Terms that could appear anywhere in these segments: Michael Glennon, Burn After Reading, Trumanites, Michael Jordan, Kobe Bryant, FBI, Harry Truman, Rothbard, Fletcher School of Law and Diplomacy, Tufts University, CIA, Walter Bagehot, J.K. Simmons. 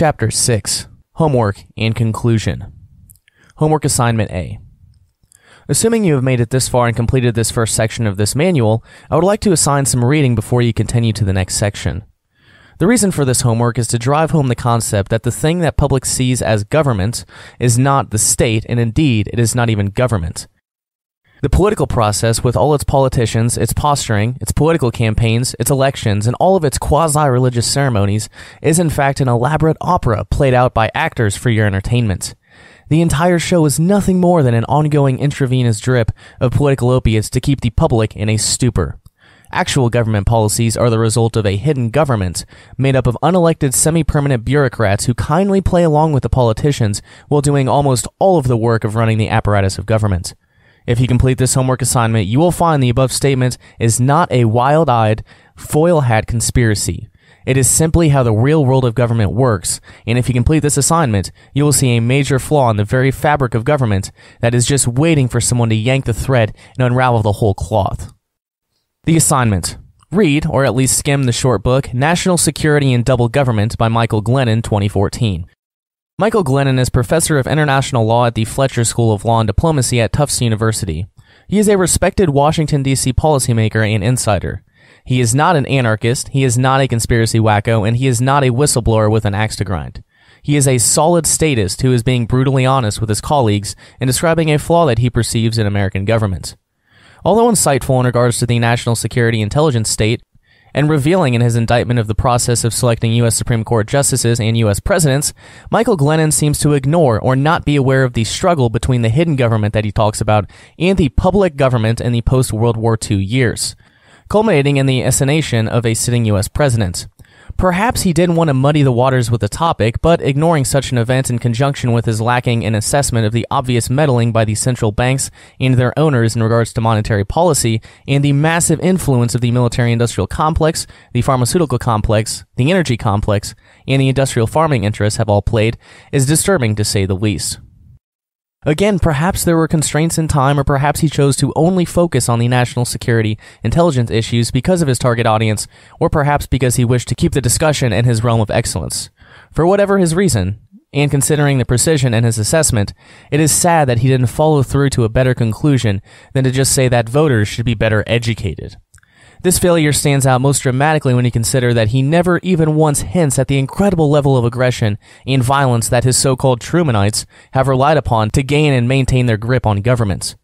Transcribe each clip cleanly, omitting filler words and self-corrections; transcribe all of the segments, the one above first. Chapter 6, Homework and Conclusion. Homework Assignment A. Assuming you have made it this far and completed this first section of this manual, I would like to assign some reading before you continue to the next section. The reason for this homework is to drive home the concept that the thing that public sees as government is not the state, and indeed, it is not even government. The political process, with all its politicians, its posturing, its political campaigns, its elections, and all of its quasi-religious ceremonies, is in fact an elaborate opera played out by actors for your entertainment. The entire show is nothing more than an ongoing intravenous drip of political opiates to keep the public in a stupor. Actual government policies are the result of a hidden government made up of unelected semi-permanent bureaucrats who kindly play along with the politicians while doing almost all of the work of running the apparatus of government. If you complete this homework assignment, you will find the above statement is not a wild-eyed, foil hat conspiracy. It is simply how the real world of government works, and if you complete this assignment, you will see a major flaw in the very fabric of government that is just waiting for someone to yank the thread and unravel the whole cloth. The assignment. Read, or at least skim the short book, National Security and Double Government by Michael Glennon, 2014. Michael Glennon is professor of international law at the Fletcher School of Law and Diplomacy at Tufts University. He is a respected Washington, D.C. policymaker and insider. He is not an anarchist, he is not a conspiracy wacko, and he is not a whistleblower with an axe to grind. He is a solid statist who is being brutally honest with his colleagues and describing a flaw that he perceives in American government. Although insightful in regards to the national security intelligence state, and revealing in his indictment of the process of selecting U.S. Supreme Court justices and U.S. presidents, Michael Glennon seems to ignore or not be aware of the struggle between the hidden government that he talks about and the public government in the post-World War II years, culminating in the assassination of a sitting U.S. president. Perhaps he didn't want to muddy the waters with the topic, but ignoring such an event in conjunction with his lacking an assessment of the obvious meddling by the central banks and their owners in regards to monetary policy and the massive influence of the military-industrial complex, the pharmaceutical complex, the energy complex, and the industrial farming interests have all played, is disturbing to say the least. Again, perhaps there were constraints in time, or perhaps he chose to only focus on the national security intelligence issues because of his target audience, or perhaps because he wished to keep the discussion in his realm of excellence. For whatever his reason, and considering the precision in his assessment, it is sad that he didn't follow through to a better conclusion than to just say that voters should be better educated. This failure stands out most dramatically when you consider that he never even once hints at the incredible level of aggression and violence that his so-called Trumanites have relied upon to gain and maintain their grip on governments.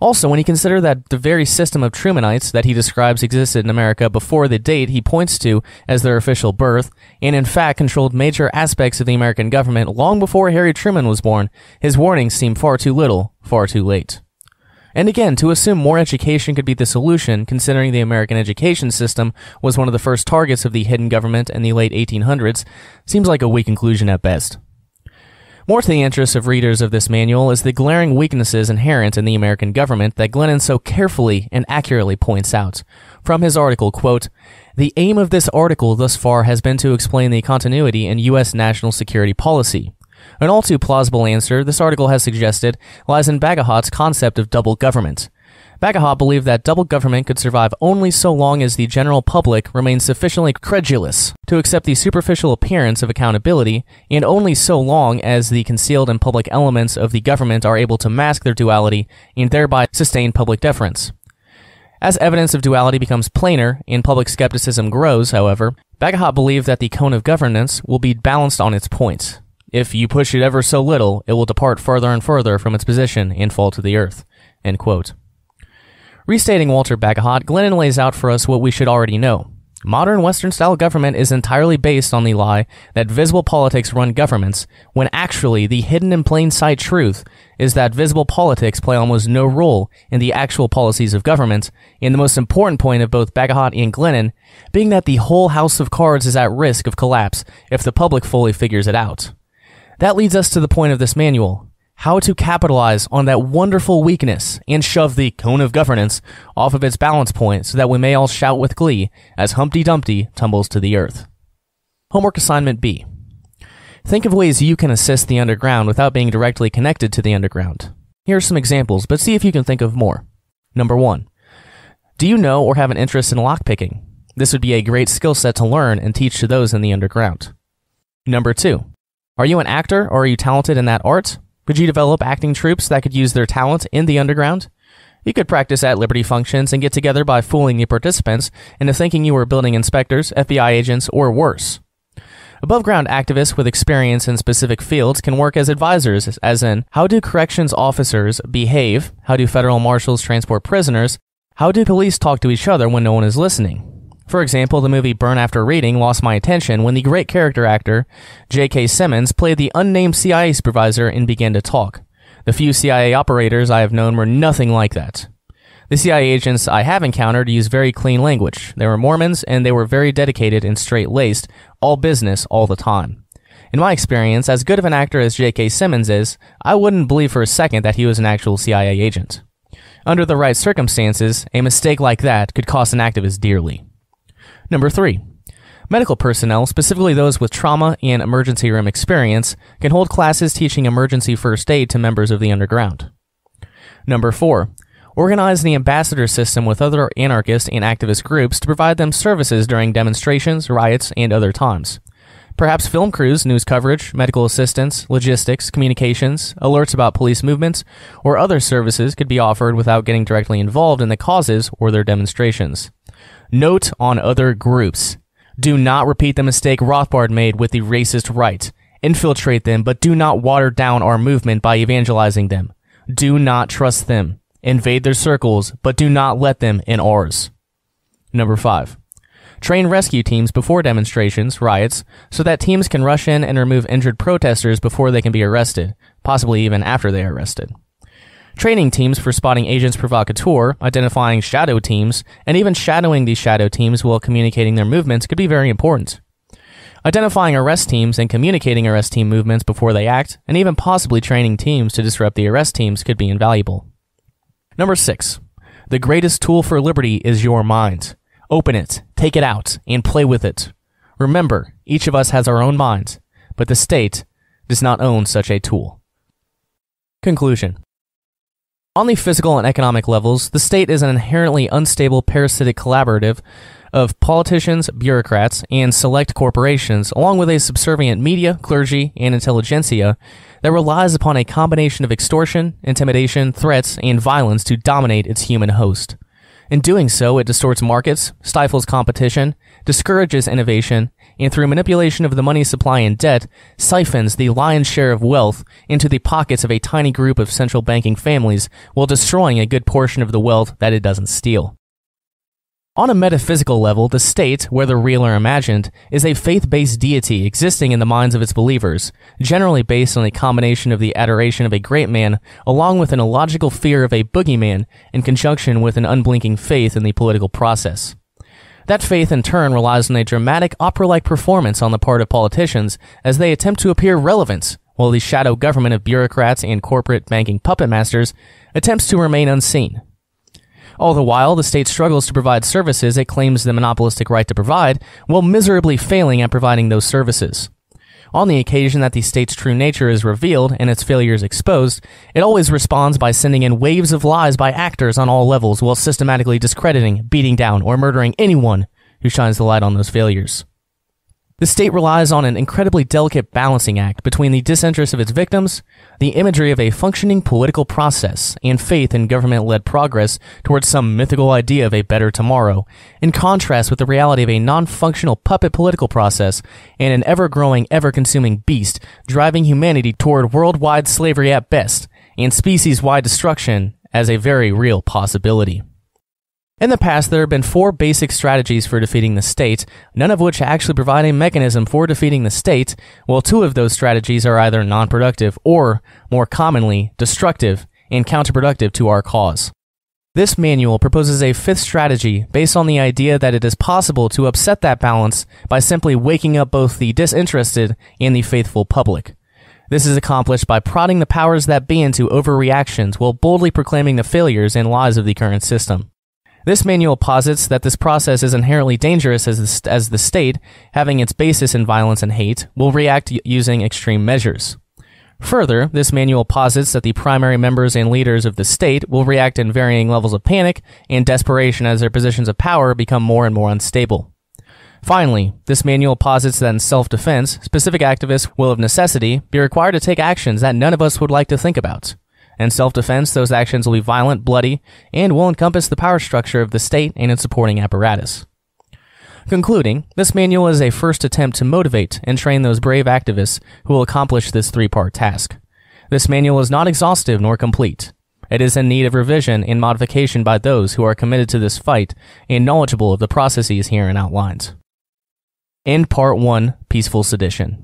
Also, when you consider that the very system of Trumanites that he describes existed in America before the date he points to as their official birth, and in fact controlled major aspects of the American government long before Harry Truman was born, his warnings seem far too little, far too late. And again, to assume more education could be the solution, considering the American education system was one of the first targets of the hidden government in the late 1800s, seems like a weak conclusion at best. More to the interest of readers of this manual is the glaring weaknesses inherent in the American government that Glennon so carefully and accurately points out. From his article, quote, "The aim of this article thus far has been to explain the continuity in U.S. national security policy. An all-too-plausible answer, this article has suggested, lies in Bagehot's concept of double government. Bagehot believed that double government could survive only so long as the general public remains sufficiently credulous to accept the superficial appearance of accountability, and only so long as the concealed and public elements of the government are able to mask their duality and thereby sustain public deference. As evidence of duality becomes plainer and public skepticism grows, however, Bagehot believed that the cone of governance will be balanced on its points. If you push it ever so little, it will depart further and further from its position and fall to the earth." End quote. Restating Walter Bagehot, Glennon lays out for us what we should already know. Modern Western-style government is entirely based on the lie that visible politics run governments, when actually the hidden in plain sight truth is that visible politics play almost no role in the actual policies of government, and the most important point of both Bagehot and Glennon being that the whole house of cards is at risk of collapse if the public fully figures it out. That leads us to the point of this manual, how to capitalize on that wonderful weakness and shove the cone of governance off of its balance point so that we may all shout with glee as Humpty Dumpty tumbles to the earth. Homework Assignment B. Think of ways you can assist the underground without being directly connected to the underground. Here are some examples, but see if you can think of more. Number 1. Do you know or have an interest in lockpicking? This would be a great skill set to learn and teach to those in the underground. Number 2. Are you an actor or are you talented in that art? Could you develop acting troupes that could use their talent in the underground? You could practice at Liberty functions and get together by fooling the participants into thinking you were building inspectors, FBI agents, or worse. Above-ground activists with experience in specific fields can work as advisors, as in, how do corrections officers behave? How do federal marshals transport prisoners? How do police talk to each other when no one is listening? For example, the movie Burn After Reading lost my attention when the great character actor J.K. Simmons played the unnamed CIA supervisor and began to talk. The few CIA operators I have known were nothing like that. The CIA agents I have encountered use very clean language. They were Mormons, and they were very dedicated and straight-laced, all business, all the time. In my experience, as good of an actor as J.K. Simmons is, I wouldn't believe for a second that he was an actual CIA agent. Under the right circumstances, a mistake like that could cost an activist dearly. Number 3. Medical personnel, specifically those with trauma and emergency room experience, can hold classes teaching emergency first aid to members of the underground. Number 4. Organize the ambassador system with other anarchist and activist groups to provide them services during demonstrations, riots, and other times. Perhaps film crews, news coverage, medical assistance, logistics, communications, alerts about police movements, or other services could be offered without getting directly involved in the causes or their demonstrations. Note on other groups. Do not repeat the mistake Rothbard made with the racist right. Infiltrate them, but do not water down our movement by evangelizing them. Do not trust them. Invade their circles, but do not let them in ours. Number 5. Train rescue teams before demonstrations, riots, so that teams can rush in and remove injured protesters before they can be arrested, possibly even after they are arrested. Training teams for spotting agents provocateurs, identifying shadow teams, and even shadowing these shadow teams while communicating their movements could be very important. Identifying arrest teams and communicating arrest team movements before they act, and even possibly training teams to disrupt the arrest teams could be invaluable. Number 6. The greatest tool for liberty is your mind. Open it, take it out, and play with it. Remember, each of us has our own minds, but the state does not own such a tool. Conclusion. On the physical and economic levels, the state is an inherently unstable parasitic collaborative of politicians, bureaucrats, and select corporations, along with a subservient media, clergy, and intelligentsia that relies upon a combination of extortion, intimidation, threats, and violence to dominate its human host. In doing so, it distorts markets, stifles competition, discourages innovation, and through manipulation of the money supply and debt, siphons the lion's share of wealth into the pockets of a tiny group of central banking families while destroying a good portion of the wealth that it doesn't steal. On a metaphysical level, the state, whether real or imagined, is a faith-based deity existing in the minds of its believers, generally based on a combination of the adoration of a great man along with an illogical fear of a boogeyman in conjunction with an unblinking faith in the political process. That faith in turn relies on a dramatic opera-like performance on the part of politicians as they attempt to appear relevant, while the shadow government of bureaucrats and corporate banking puppet masters attempts to remain unseen. All the while, the state struggles to provide services it claims the monopolistic right to provide, while miserably failing at providing those services. On the occasion that the state's true nature is revealed and its failures exposed, it always responds by sending in waves of lies by actors on all levels while systematically discrediting, beating down, or murdering anyone who shines the light on those failures. The state relies on an incredibly delicate balancing act between the disinterest of its victims, the imagery of a functioning political process, and faith in government-led progress towards some mythical idea of a better tomorrow, in contrast with the reality of a non-functional puppet political process and an ever-growing, ever-consuming beast driving humanity toward worldwide slavery at best and species-wide destruction as a very real possibility. In the past, there have been 4 basic strategies for defeating the state, none of which actually provide a mechanism for defeating the state, while 2 of those strategies are either non-productive or, more commonly, destructive and counterproductive to our cause. This manual proposes a 5th strategy based on the idea that it is possible to upset that balance by simply waking up both the disinterested and the faithful public. This is accomplished by prodding the powers that be into overreactions while boldly proclaiming the failures and lies of the current system. This manual posits that this process is inherently dangerous as the state, having its basis in violence and hate, will react using extreme measures. Further, this manual posits that the primary members and leaders of the state will react in varying levels of panic and desperation as their positions of power become more and more unstable. Finally, this manual posits that in self-defense, specific activists will of necessity be required to take actions that none of us would like to think about. In self-defense, those actions will be violent, bloody, and will encompass the power structure of the state and its supporting apparatus. Concluding, this manual is a first attempt to motivate and train those brave activists who will accomplish this three-part task. This manual is not exhaustive nor complete. It is in need of revision and modification by those who are committed to this fight and knowledgeable of the processes herein outlined. End Part 1, Peaceful Sedition.